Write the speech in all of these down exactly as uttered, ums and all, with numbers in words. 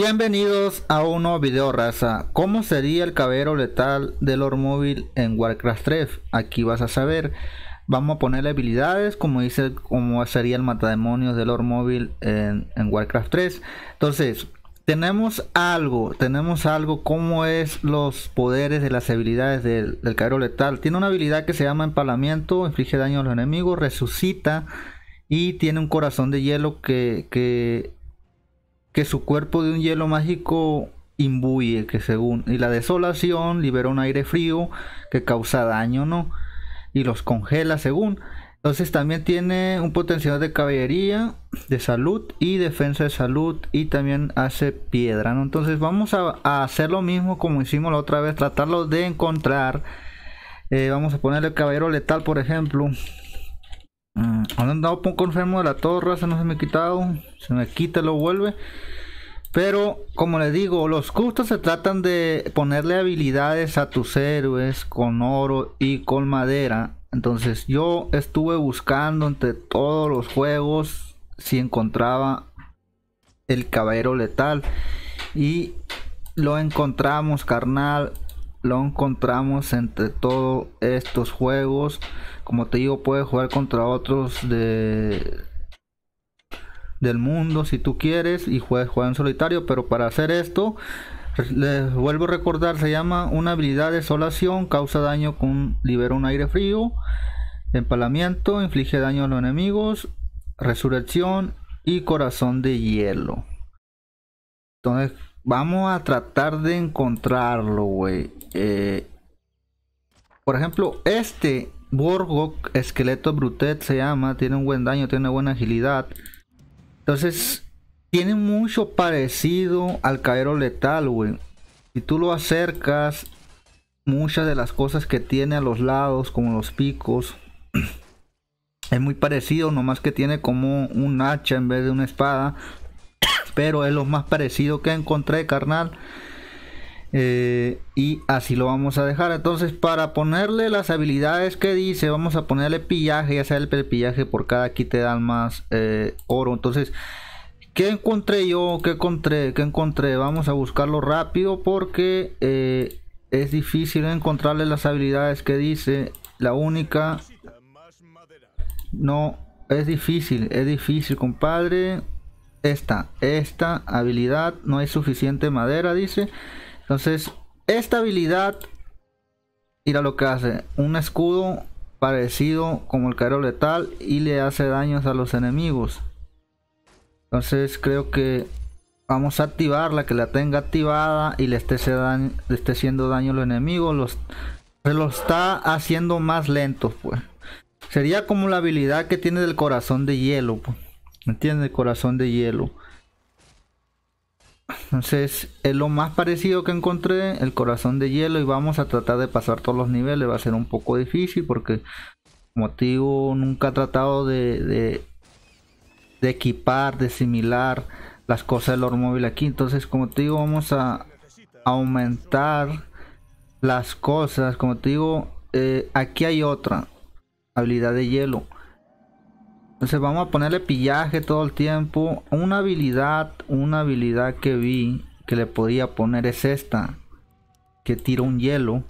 Bienvenidos a un nuevo video, raza. ¿Cómo sería el caballero letal de Lords Mobile en Warcraft tres? Aquí vas a saber. Vamos a ponerle habilidades, como dice, como sería el matademonios de Lords Mobile en, en Warcraft tres. Entonces, tenemos algo, tenemos algo, cómo es los poderes de las habilidades del, del caballero letal. Tiene una habilidad que se llama Empalamiento, inflige daño a los enemigos, resucita y tiene un corazón de hielo que... que que su cuerpo de un hielo mágico imbuye, que según, y la desolación libera un aire frío que causa daño, ¿no? Y los congela, según. Entonces también tiene un potencial de caballería, de salud y defensa de salud, y también hace piedra, ¿no? Entonces vamos a, a hacer lo mismo como hicimos la otra vez, tratarlo de encontrar. Eh, vamos a ponerle caballero letal, por ejemplo. Han andado poco enfermo de la torre, se nos me ha quitado, se me quita, lo vuelve. Pero como les digo, los custos se tratan de ponerle habilidades a tus héroes con oro y con madera. Entonces yo estuve buscando entre todos los juegos si encontraba el caballero letal, y lo encontramos, carnal. Lo encontramos entre todos estos juegos. Como te digo, puedes jugar contra otros de del mundo si tú quieres, y juegas jugar en solitario. Pero para hacer esto, les vuelvo a recordar, se llama una habilidad de desolación, causa daño con libera un aire frío. Empalamiento, inflige daño a los enemigos. Resurrección y corazón de hielo. Entonces vamos a tratar de encontrarlo, güey. Eh, por ejemplo, este Borgo, esqueleto Brutet se llama, tiene un buen daño, tiene buena agilidad. Entonces, tiene mucho parecido al caballero letal, güey. Si tú lo acercas, muchas de las cosas que tiene a los lados, como los picos, es muy parecido, nomás que tiene como un hacha en vez de una espada. Pero es lo más parecido que encontré, carnal. Eh, y así lo vamos a dejar. Entonces, para ponerle las habilidades que dice, vamos a ponerle pillaje. Ya sea el pillaje, por cada kit te dan más eh, oro. Entonces, ¿qué encontré yo? ¿Qué encontré? ¿Qué encontré? Vamos a buscarlo rápido porque eh, es difícil encontrarle las habilidades que dice. La única... No, es difícil, es difícil, compadre. Esta, esta habilidad, no hay suficiente madera, dice. Entonces, esta habilidad, mira lo que hace. Un escudo parecido como el caballero letal y le hace daños a los enemigos. Entonces, creo que vamos a activarla, que la tenga activada y le esté, daño, le esté haciendo daño a los enemigos. Los, se lo está haciendo más lentos, pues. Sería como la habilidad que tiene del corazón de hielo, pues. ¿Me entiendes? Corazón de hielo. Entonces es lo más parecido que encontré, el corazón de hielo. Y vamos a tratar de pasar todos los niveles. Va a ser un poco difícil porque, como te digo, nunca he tratado de, de, de equipar, de similar las cosas del Lords Mobile aquí. Entonces, como te digo, vamos a aumentar las cosas. Como te digo, eh, aquí hay otra habilidad de hielo. Entonces vamos a ponerle pillaje todo el tiempo. Una habilidad, una habilidad que vi que le podía poner es esta, que tira un hielo.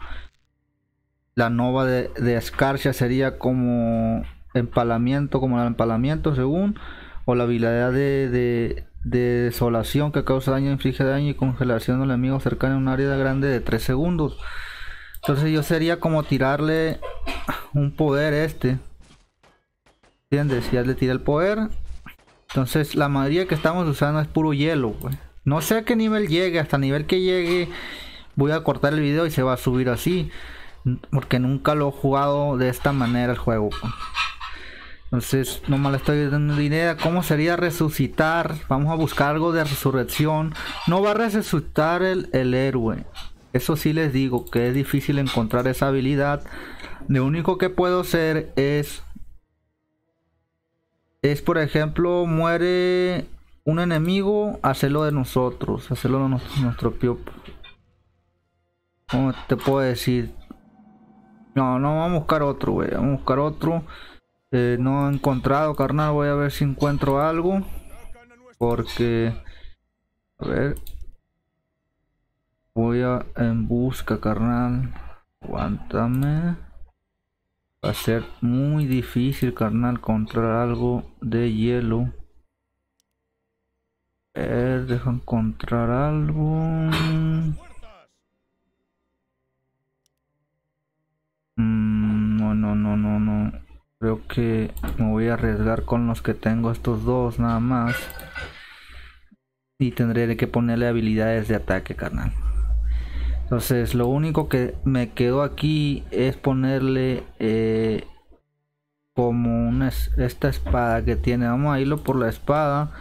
La Nova de, de Escarcha sería como empalamiento, como el empalamiento según. O la habilidad de, de, de desolación, que causa daño, inflige daño y congelación al enemigo cercano a un área grande de tres segundos. Entonces yo sería como tirarle un poder este. ¿Entiendes? Ya le tiré el poder. Entonces la mayoría que estamos usando es puro hielo, wey. No sé a qué nivel llegue. Hasta el nivel que llegue voy a cortar el video y se va a subir así, porque nunca lo he jugado de esta manera el juego, wey. Entonces nomás le estoy dando idea cómo sería resucitar. Vamos a buscar algo de resurrección. No va a resucitar el, el héroe. Eso sí les digo que es difícil encontrar esa habilidad. Lo único que puedo hacer es Es por ejemplo, muere un enemigo, hacerlo de nosotros, hacerlo de nuestro, nuestro pio. ¿Cómo te puedo decir? No, no, vamos a buscar otro, güey. Vamos a buscar otro. Eh, no he encontrado, carnal. Voy a ver si encuentro algo. Porque... A ver, Voy a en busca, carnal. Aguántame. Va a ser muy difícil, carnal, encontrar algo de hielo. Eh, deja encontrar algo. Mm, no, no, no, no, no. Creo que me voy a arriesgar con los que tengo, estos dos nada más. Y tendré que ponerle habilidades de ataque, carnal. Entonces lo único que me quedó aquí es ponerle eh, como una, esta espada que tiene. Vamos a irlo por la espada.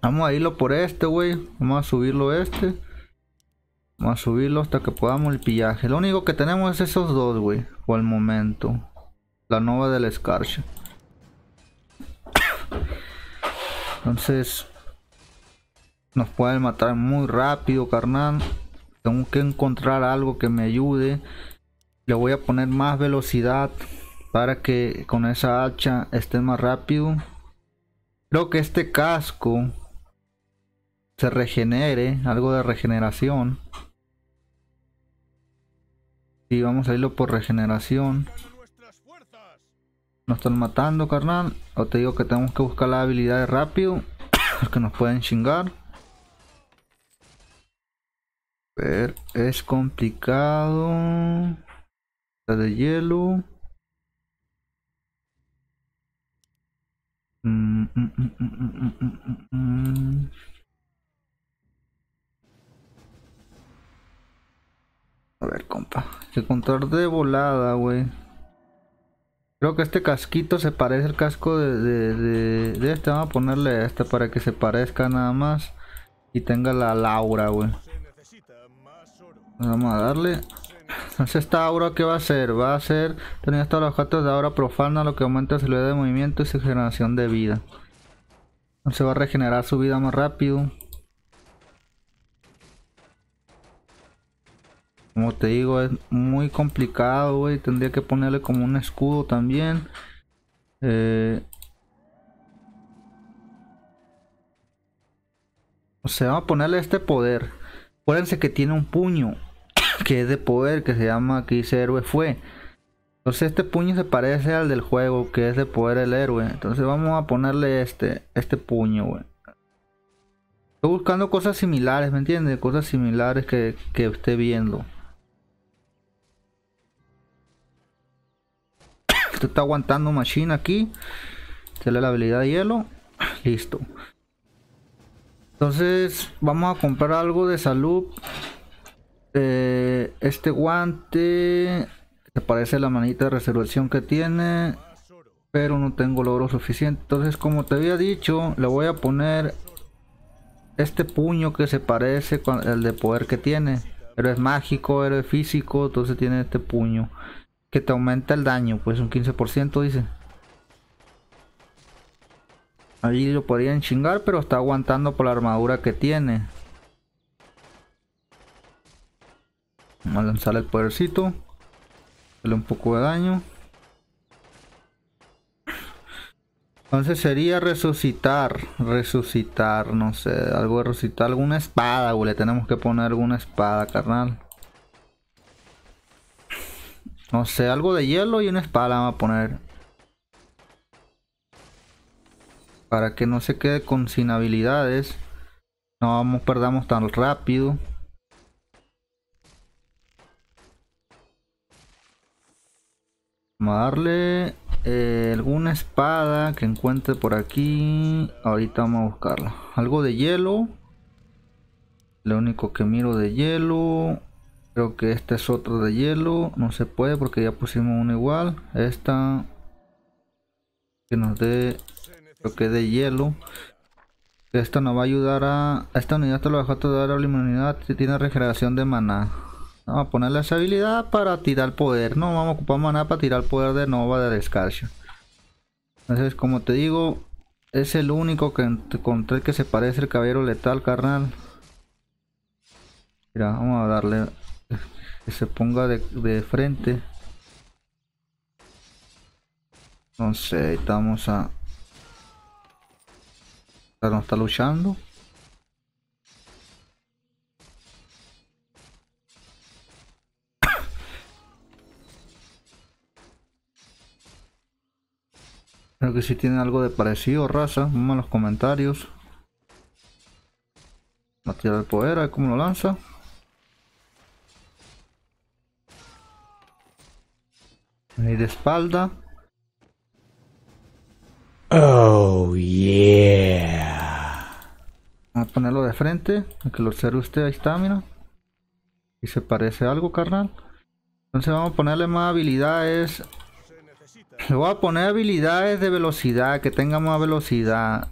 Vamos a irlo por este, güey. Vamos a subirlo este. Vamos a subirlo hasta que podamos el pillaje. Lo único que tenemos es esos dos, güey. Por el momento. La Nova de la Escarcha. Entonces... nos pueden matar muy rápido, carnal. Tengo que encontrar algo que me ayude. Le voy a poner más velocidad para que con esa hacha esté más rápido. Creo que este casco se regenere, algo de regeneración. Y vamos a irlo por regeneración. Nos están matando, carnal. O te digo que tenemos que buscar las habilidades rápido, que nos pueden chingar. Ver, es complicado. La de hielo. Mm, mm, mm, mm, mm, mm, mm. A ver, compa, que encontrar de volada, güey. Creo que este casquito se parece al casco de, de, de, de este. Vamos a ponerle a este para que se parezca nada más y tenga la, la aura, güey. Vamos a darle. Entonces esta aura, ¿qué va a ser? Va a ser tener estos objetos de aura profana, lo que aumenta su velocidad de movimiento y su generación de vida. Entonces va a regenerar su vida más rápido. Como te digo, es muy complicado, güey. Tendría que ponerle como un escudo también. Eh... O sea, vamos a ponerle este poder. Acuérdense que tiene un puño que es de poder, que se llama, aquí dice héroe fue. Entonces este puño se parece al del juego, que es de poder el héroe. Entonces vamos a ponerle este, este puño, güey. Estoy buscando cosas similares, ¿me entiendes? Cosas similares que, que esté viendo. Esto está aguantando machine aquí. Se le da la habilidad de hielo. Listo. Entonces vamos a comprar algo de salud. Eh, este guante se parece a la manita de resurrección que tiene, pero no tengo logro suficiente. Entonces, como te había dicho, le voy a poner este puño que se parece con el de poder que tiene, pero es mágico, héroe físico. Entonces tiene este puño que te aumenta el daño, pues un quince por ciento dice. Allí lo podrían chingar, pero está aguantando por la armadura que tiene. Vamos a lanzarle el podercito. Dale un poco de daño. Entonces sería resucitar. Resucitar, no sé, algo de resucitar. Alguna espada, güey. Le tenemos que poner alguna espada, carnal. No sé, algo de hielo y una espada vamos a poner. Para que no se quede con sin habilidades. No vamos, perdamos tan rápido. Vamos a darle eh, alguna espada que encuentre por aquí. Ahorita vamos a buscarla. Algo de hielo. Lo único que miro de hielo. Creo que este es otro de hielo. No se puede porque ya pusimos uno igual. Esta. Que nos dé. Creo que de hielo. Esta nos va a ayudar a... Esta unidad te lo dejó de dar a la inmunidad. Tiene regeneración de maná. Vamos a ponerle esa habilidad para tirar poder. No, vamos a ocupar maná para tirar poder de Nova de Escarcha. Entonces, como te digo, es el único que encontré que se parece al Caballero Letal, carnal. Mira, vamos a darle... Que se ponga de, de frente. Entonces, estamos a... No está luchando. que si tienen algo de parecido, raza. Vamos a los comentarios. Vamos a tirar el poder, a ver cómo lo lanza. Venir de espalda. Oh, yeah. Vamos a ponerlo de frente, a que lo observe usted. Ahí está, mira. Y se parece a algo, carnal. Entonces vamos a ponerle más habilidades. Le voy a poner habilidades de velocidad, que tenga más velocidad,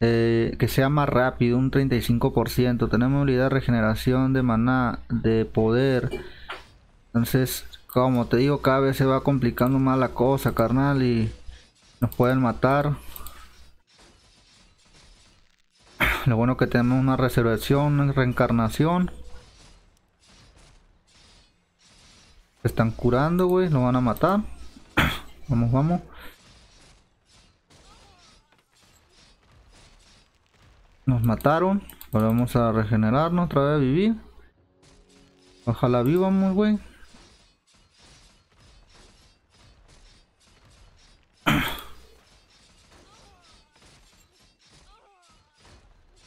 eh, que sea más rápido, un treinta y cinco por ciento. Tenemos habilidad de regeneración de maná, de poder. Entonces, como te digo, cada vez se va complicando más la cosa, carnal, y nos pueden matar. Lo bueno que tenemos una resurrección, una reencarnación. Se están curando, güey, nos van a matar. Vamos, vamos. Nos mataron. Ahora vamos a regenerarnos, otra vez a vivir. Ojalá vivamos, güey.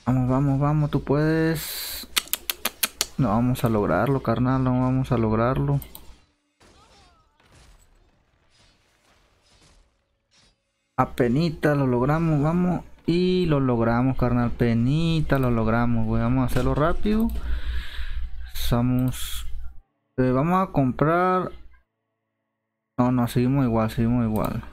Vamos, vamos, vamos, tú puedes. No vamos a lograrlo, carnal, no vamos a lograrlo. Penita lo logramos, vamos, y lo logramos, carnal. Penita lo logramos, güey. Vamos a hacerlo rápido. Estamos, eh, vamos a comprar. No, no, seguimos igual, seguimos igual.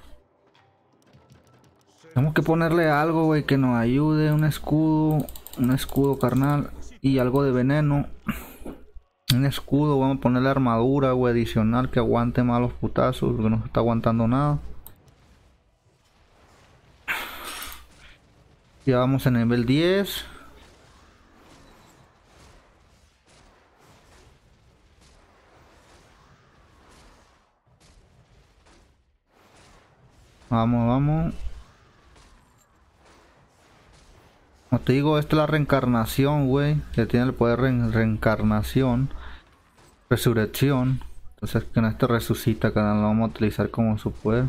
Tenemos que ponerle algo, güey, que nos ayude. Un escudo, un escudo, carnal, y algo de veneno. Un escudo, vamos a ponerle armadura, güey, adicional, que aguante más los putazos, porque no está aguantando nada. Ya vamos a nivel diez. Vamos, vamos. Como te digo, esta es la reencarnación, güey. Que tiene el poder de reencarnación. Resurrección. Entonces con este resucita, que lo vamos a utilizar como su poder.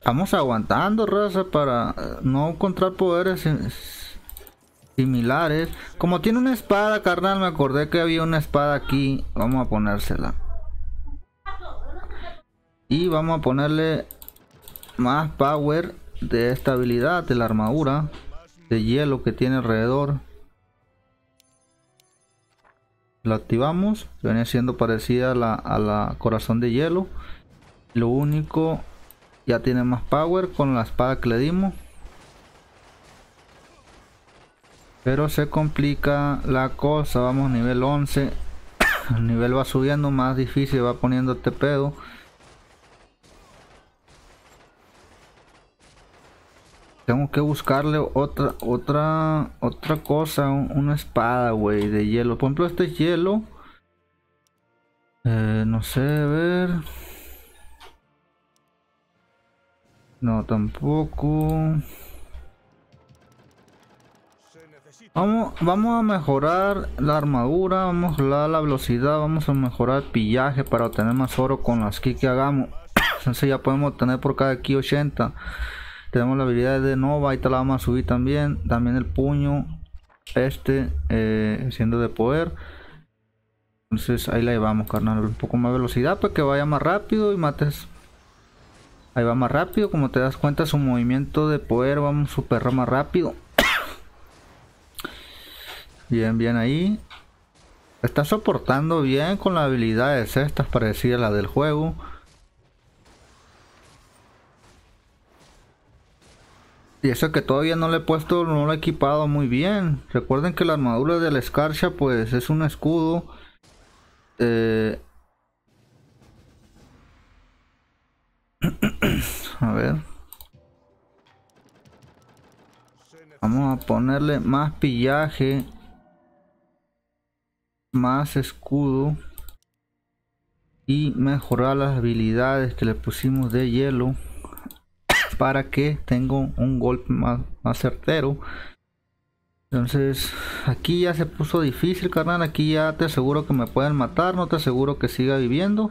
Estamos aguantando, raza, para no encontrar poderes similares. Como tiene una espada, carnal, me acordé que había una espada aquí. Vamos a ponérsela. Y vamos a ponerle más power de esta habilidad, de la armadura de hielo que tiene alrededor. Lo activamos. Viene siendo parecida a la, a la corazón de hielo. Lo único... Ya tiene más power con la espada que le dimos. Pero se complica la cosa. Vamos a nivel once. El nivel va subiendo, más difícil va poniendo este pedo. Tengo que buscarle otra otra otra cosa. Un, una espada, güey, de hielo. Por ejemplo, este hielo. Eh, no sé, a ver... No, tampoco. Vamos, vamos a mejorar la armadura, vamos a mejorar la velocidad, vamos a mejorar el pillaje para obtener más oro con las ki que hagamos. Entonces ya podemos obtener por cada ki ochenta. Tenemos la habilidad de Nova, ahí te la vamos a subir también. También el puño, este, eh, siendo de poder. Entonces ahí la llevamos, carnal. Un poco más de velocidad para que vaya más rápido y mates. Ahí va más rápido, como te das cuenta, su movimiento de poder, vamos a superar más rápido. Bien, bien ahí. Está soportando bien con las habilidades estas, parecidas a las del juego. Y eso que todavía no le he puesto, no lo he equipado muy bien. Recuerden que la armadura de la escarcha, pues, es un escudo. Eh... A ver, vamos a ponerle más pillaje, más escudo y mejorar las habilidades que le pusimos de hielo para que tenga un golpe más, más certero. Entonces, aquí ya se puso difícil, carnal. Aquí ya te aseguro que me pueden matar. No te aseguro que siga viviendo.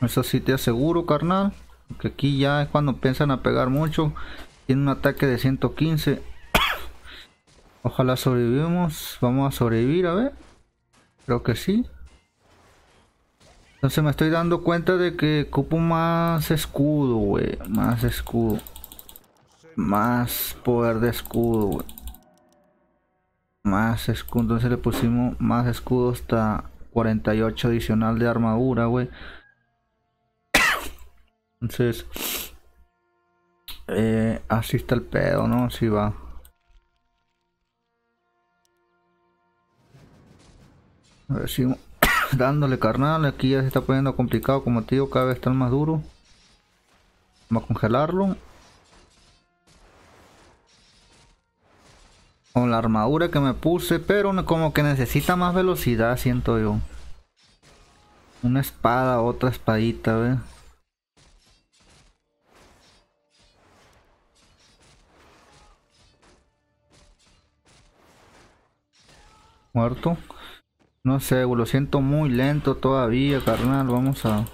Eso sí te aseguro, carnal. Porque aquí ya es cuando piensan a pegar mucho. Tiene un ataque de ciento quince. Ojalá sobrevivimos. Vamos a sobrevivir, a ver. Creo que sí. Entonces me estoy dando cuenta de que ocupo más escudo, güey. Más escudo. Más poder de escudo, güey. Más escudo. Entonces le pusimos más escudo hasta cuarenta y ocho adicional de armadura, güey. Entonces, eh, así está el pedo, ¿no? Así va. A ver si... dándole, carnal. Aquí ya se está poniendo complicado, como te digo, cada vez está más duro. Vamos a congelarlo con la armadura que me puse, pero como que necesita más velocidad, siento yo. Una espada, otra espadita, ¿ves? Muerto. No sé, lo siento muy lento todavía, carnal. Vamos a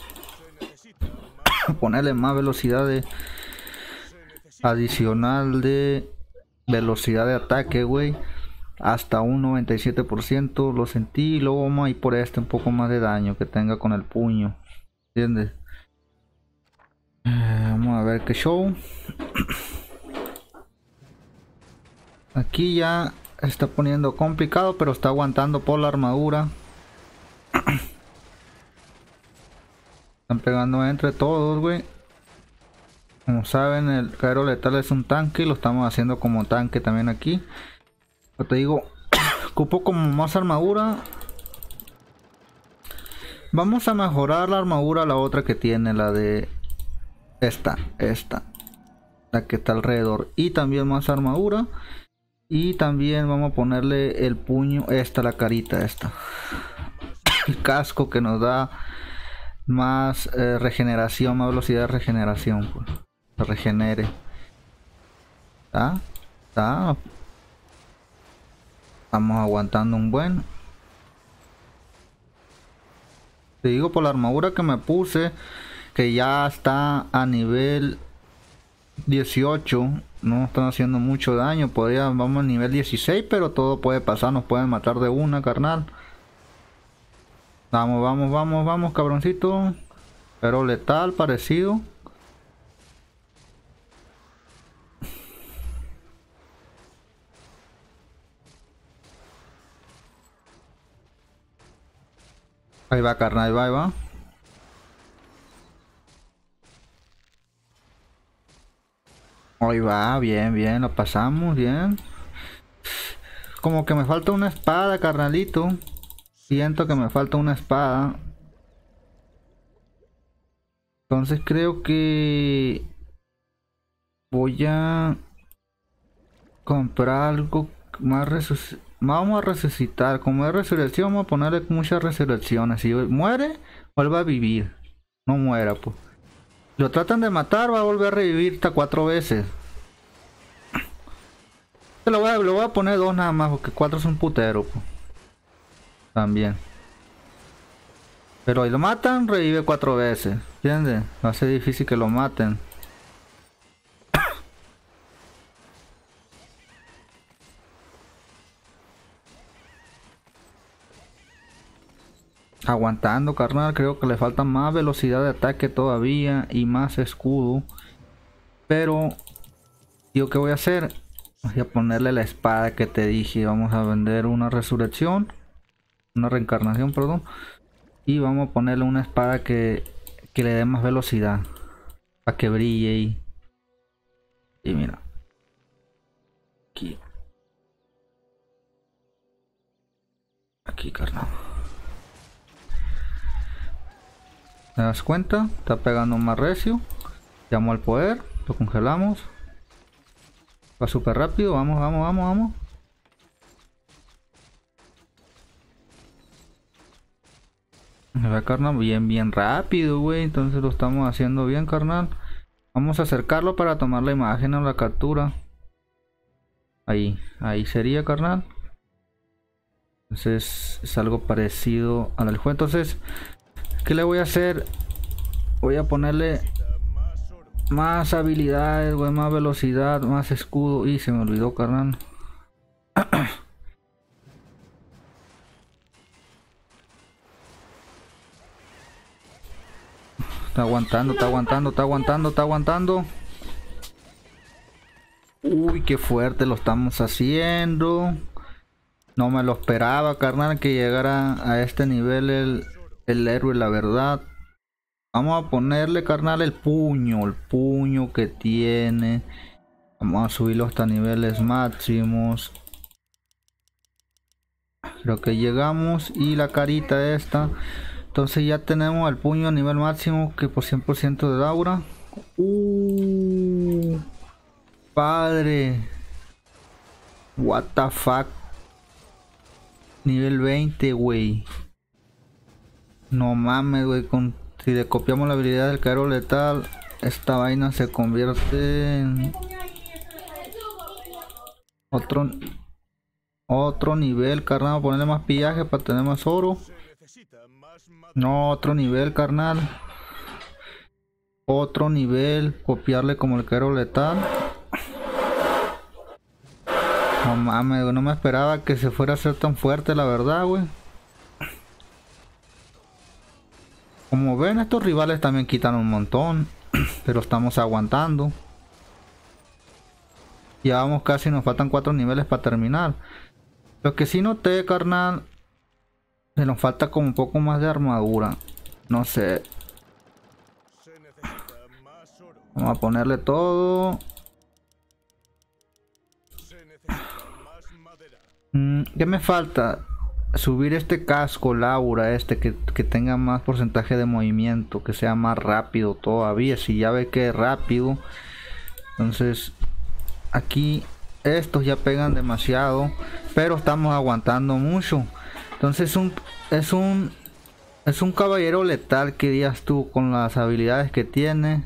ponerle más velocidad de... adicional de velocidad de ataque, güey. Hasta un noventa y siete por ciento lo sentí. Y luego vamos a ir por este un poco más de daño que tenga con el puño. ¿Entiendes? Eh, vamos a ver qué show. Aquí ya... está poniendo complicado, pero está aguantando por la armadura. Están pegando entre todos, güey. Como saben, el Caballero Letal es un tanque y lo estamos haciendo como tanque también aquí. Pero te digo, ocupo como más armadura. Vamos a mejorar la armadura, la otra que tiene, la de esta, esta, la que está alrededor. Y también más armadura. Y también vamos a ponerle el puño, esta, la carita, esta. El casco que nos da más eh, regeneración, más velocidad de regeneración. Pues. Se regenere. ¿Está? ¿Está? Estamos aguantando un buen. Te digo, por la armadura que me puse, que ya está a nivel dieciocho. No están haciendo mucho daño. Podría, vamos al nivel dieciséis, pero todo puede pasar. Nos pueden matar de una, carnal. Vamos, vamos, vamos, vamos, cabroncito. Pero letal, parecido. Ahí va, carnal, ahí va, ahí va. Ahí va, bien, bien, lo pasamos, bien. Como que me falta una espada, carnalito. Siento que me falta una espada. Entonces creo que... voy a... comprar algo más resuc... Vamos a resucitar. Como es resurrección, vamos a ponerle muchas resurrecciones. Si muere, vuelve a vivir. No muera, pues. Lo tratan de matar, va a volver a revivir hasta cuatro veces. Lo voy, a, lo voy a poner dos nada más, porque cuatro es un putero. Po. También. Pero ahí lo matan, revive cuatro veces. ¿Entiendes? Va a ser difícil que lo maten. Aguantando, carnal. Creo que le falta más velocidad de ataque todavía y más escudo, pero yo qué voy a hacer, voy a ponerle la espada que te dije. Vamos a vender una resurrección, una reencarnación, perdón, y vamos a ponerle una espada que, que le dé más velocidad para que brille. Y, y mira aquí, aquí, carnal. ¿Te das cuenta? Está pegando más recio. Llamó al poder. Lo congelamos. Va súper rápido. Vamos, vamos, vamos, vamos. Me va, carnal. Bien, bien rápido, güey. Entonces lo estamos haciendo bien, carnal. Vamos a acercarlo para tomar la imagen o la captura. Ahí, ahí sería, carnal. Entonces es algo parecido al juego. Entonces, ¿qué le voy a hacer? Voy a ponerle más habilidades, güey, más velocidad, más escudo. Y se me olvidó, carnal. Está aguantando, está aguantando, está aguantando, está aguantando. Uy, qué fuerte lo estamos haciendo. No me lo esperaba, carnal, que llegara a este nivel el, el héroe, la verdad. Vamos a ponerle, carnal, el puño, el puño que tiene. Vamos a subirlo hasta niveles máximos. Creo que llegamos. Y la carita esta. Entonces ya tenemos el puño a nivel máximo, que por cien por ciento de aura. Uh, padre. What the fuck. Nivel veinte, güey. No mames, güey. Si le copiamos la habilidad del Caballero Letal, esta vaina se convierte en otro, otro nivel, carnal. Ponerle más pillaje para tener más oro. No, otro nivel, carnal. Otro nivel. Copiarle como el Caballero Letal. No mames, no me esperaba que se fuera a ser tan fuerte, la verdad, güey. Como ven, estos rivales también quitan un montón. Pero estamos aguantando. Ya vamos casi, nos faltan cuatro niveles para terminar. Lo que sí noté, carnal, que nos falta como un poco más de armadura. No sé. Vamos a ponerle todo. ¿Qué me falta? Subir este casco, Laura, este que, que tenga más porcentaje de movimiento, que sea más rápido todavía. Si ya ve que es rápido, entonces aquí estos ya pegan demasiado, pero estamos aguantando mucho. Entonces un, es un es un caballero letal que digas tú, con las habilidades que tiene,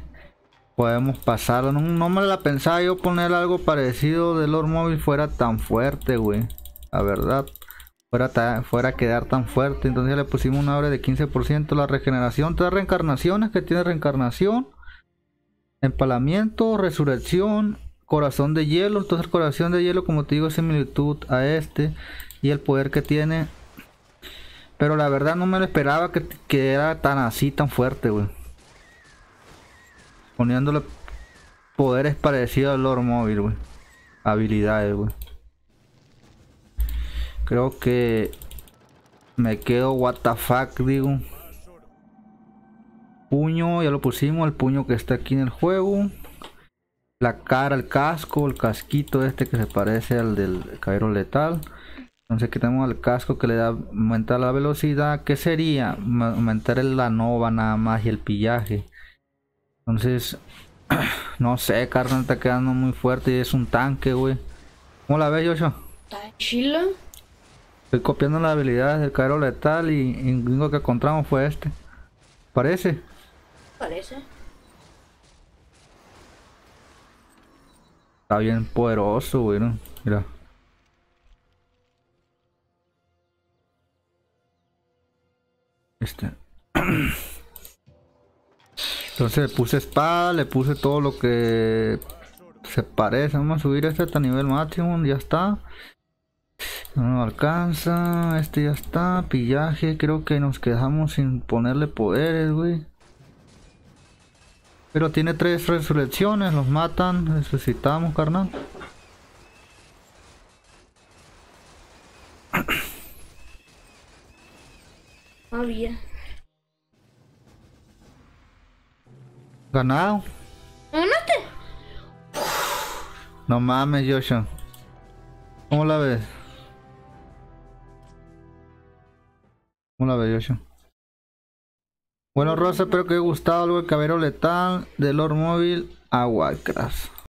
podemos pasar. No, no me la pensaba yo poner algo parecido de Lords Mobile fuera tan fuerte, güey. La verdad, fuera, ta, fuera a quedar tan fuerte. Entonces le pusimos una hora de quince por ciento. La regeneración, tres reencarnaciones que tiene: reencarnación, empalamiento, resurrección, corazón de hielo. Entonces el corazón de hielo, como te digo, es similitud a este, y el poder que tiene. Pero la verdad no me lo esperaba que, que era tan así, tan fuerte, güey. Poniéndole poderes parecidos al Lords Mobile, güey. Habilidades, güey. Creo que me quedo what the fuck, digo. Puño, ya lo pusimos, el puño que está aquí en el juego. La cara, el casco, el casquito este que se parece al del Caballero Letal. Entonces aquí tenemos el casco que le da aumentar la velocidad. ¿Qué sería? Aumentar la nova nada más y el pillaje. Entonces, no sé, carnal, está quedando muy fuerte y es un tanque, güey. ¿Cómo la ves, Joshua? Está chila. Estoy copiando las habilidades del Caballero Letal y, y el gringo que encontramos fue este. ¿Parece? Parece. Está bien poderoso, güey, ¿no? Mira. Este. Entonces le puse espada, le puse todo lo que se parece. Vamos a subir este hasta nivel máximo, ya está. No nos alcanza, este ya está, pillaje, creo que nos quedamos sin ponerle poderes, güey. Pero tiene tres resurrecciones, los matan, resucitamos, carnal. Había ganado. ¿Ganaste? No mames, Joshua. ¿Cómo la ves? ¿Cómo la ves, Joshua? Bueno, Rosa, espero que haya gustado algo el Caballero Letal de Lords Mobile a Warcraft.